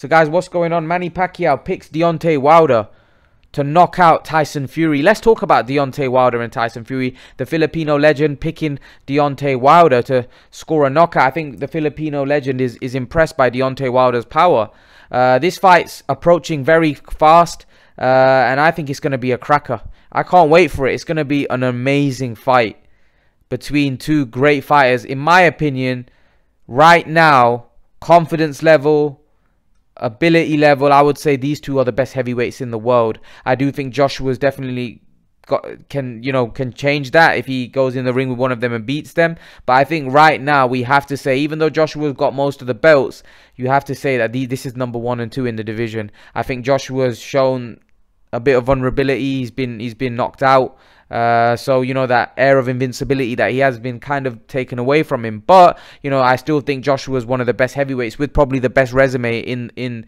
So guys, what's going on? Manny Pacquiao picks Deontay Wilder to knock out Tyson Fury. Let's talk about Deontay Wilder and Tyson Fury. The Filipino legend picking Deontay Wilder to score a knockout. I think the Filipino legend is impressed by Deontay Wilder's power. This fight's approaching very fast, and I think it's going to be a cracker. I can't wait for it. It's going to be an amazing fight between two great fighters. In my opinion, right now, confidence level, ability level, I would say these two are the best heavyweights in the world. I do think Joshua's definitely can change that if he goes in the ring with one of them and beats them. But I think right now we have to say, even though Joshua's got most of the belts, you have to say that this is #1 and #2 in the division. I think Joshua's shown a bit of vulnerability. He's been knocked out. So, you know, that air of invincibility that he has been kind of taken away from him. But, you know, I still think Joshua is one of the best heavyweights with probably the best resume in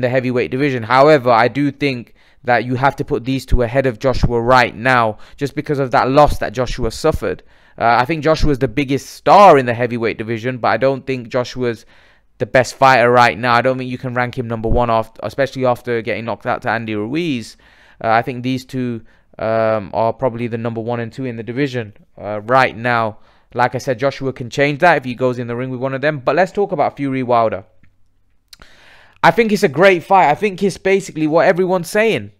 the heavyweight division. However, I do think that you have to put these two ahead of Joshua right now, just because of that loss that Joshua suffered. I think Joshua is the biggest star in the heavyweight division, but I don't think Joshua's the best fighter right now. I don't think you can rank him #1, especially after getting knocked out to Andy Ruiz. I think these two are probably the #1 and #2 in the division right now. Like I said, Joshua can change that if he goes in the ring with one of them. But let's talk about Fury Wilder. I think it's a great fight. I think it's basically what everyone's saying.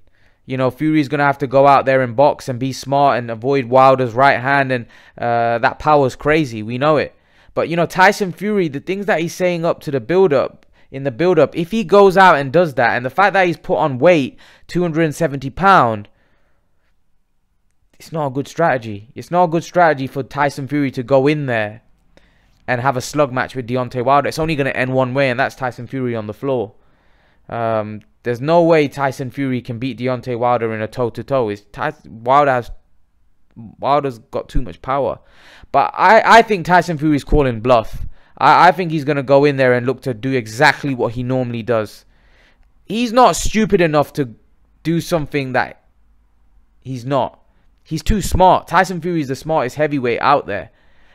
You know, Fury's going to have to go out there and box and be smart and avoid Wilder's right hand, and that power's crazy. We know it. But, you know, Tyson Fury, the things that he's saying up to the build-up, in the build-up, if he goes out and does that, and the fact that he's put on weight, 270 pounds, it's not a good strategy. It's not a good strategy for Tyson Fury to go in there and have a slug match with Deontay Wilder. It's only going to end one way, and that's Tyson Fury on the floor. There's no way Tyson Fury can beat Deontay Wilder in a toe-to-toe. Wilder's got too much power. But I think Tyson Fury's calling bluff. I think he's going to go in there and look to do exactly what he normally does. He's not stupid enough to do something that he's not. He's too smart. Tyson Fury is the smartest heavyweight out there.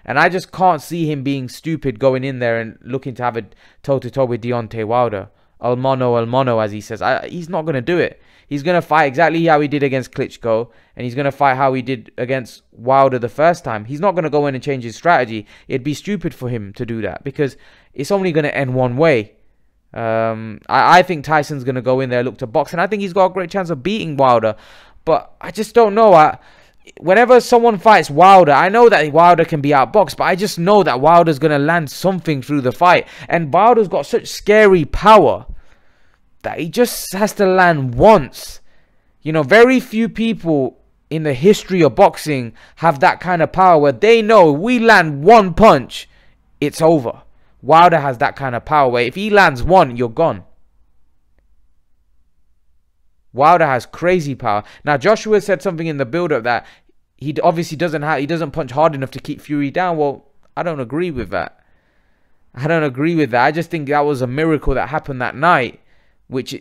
And I just can't see him being stupid going in there and looking to have a toe-to-toe with Deontay Wilder. El mano, as he says. He's not going to do it. He's going to fight exactly how he did against Klitschko, and he's going to fight how he did against Wilder the first time. He's not going to go in and change his strategy. It'd be stupid for him to do that, because it's only going to end one way. I think Tyson's going to go in there, look to box, and I think he's got a great chance of beating Wilder. But I just don't know. Whenever someone fights Wilder, I know that Wilder can be outboxed, but I just know that Wilder's going to land something through the fight. And Wilder's got such scary power that he just has to land once. You know, very few people in the history of boxing have that kind of power where they know if we land one punch, it's over. Wilder has that kind of power where if he lands one, you're gone. Wilder has crazy power. Now, Joshua said something in the build-up that he obviously doesn't punch hard enough to keep Fury down. Well, I don't agree with that. I don't agree with that. I just think that was a miracle that happened that night, which,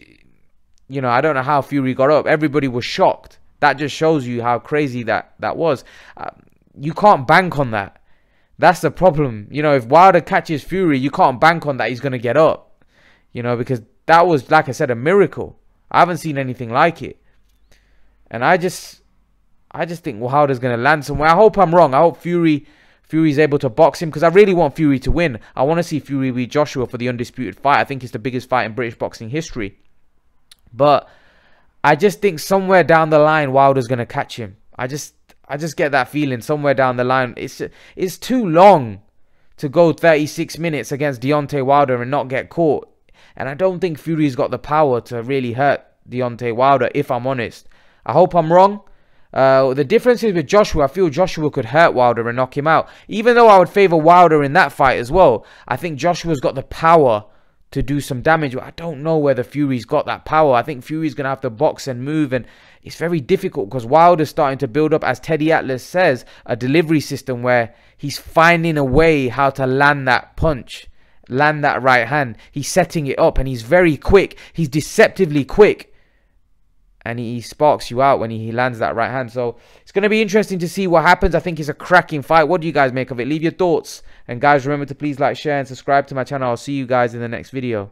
you know, I don't know how Fury got up. Everybody was shocked. That just shows you how crazy that was. You can't bank on that. That's the problem. You know, if Wilder catches Fury, you can't bank on that he's going to get up. You know, because that was, like I said, a miracle. I haven't seen anything like it. And I just think Wilder's going to land somewhere. I hope I'm wrong. I hope Fury's able to box him, because I really want Fury to win. I want to see Fury beat Joshua for the undisputed fight. I think it's the biggest fight in British boxing history. But I just think somewhere down the line, Wilder's going to catch him. I just get that feeling somewhere down the line. It's too long to go 36 minutes against Deontay Wilder and not get caught. And I don't think Fury's got the power to really hurt Deontay Wilder, if I'm honest. I hope I'm wrong. The difference is with Joshua, I feel Joshua could hurt Wilder and knock him out. Even though I would favour Wilder in that fight as well, I think Joshua's got the power to do some damage. But I don't know whether Fury's got that power. I think Fury's going to have to box and move. And it's very difficult because Wilder's starting to build up, as Teddy Atlas says, a delivery system where he's finding a way how to land that punch. Land that right hand. He's setting it up, and he's very quick. He's deceptively quick, and he sparks you out when he lands that right hand. So it's going to be interesting to see what happens. I think it's a cracking fight. What do you guys make of it? Leave your thoughts. And guys, remember to please like, share, and subscribe to my channel. I'll see you guys in the next video.